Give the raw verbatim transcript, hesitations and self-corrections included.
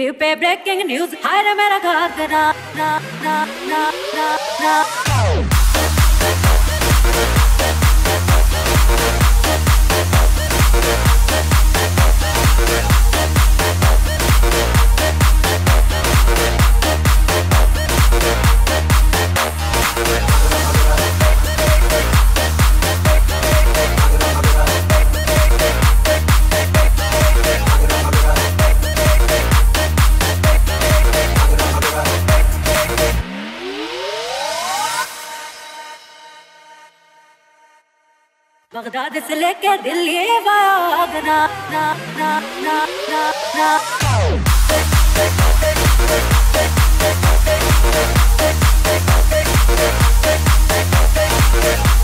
Review पे breaking news, हाय मेरा घाघरा ना ना ना ना ना। बगदाद से लेके दिल्ली वागना ना ना ना ना ना। ना।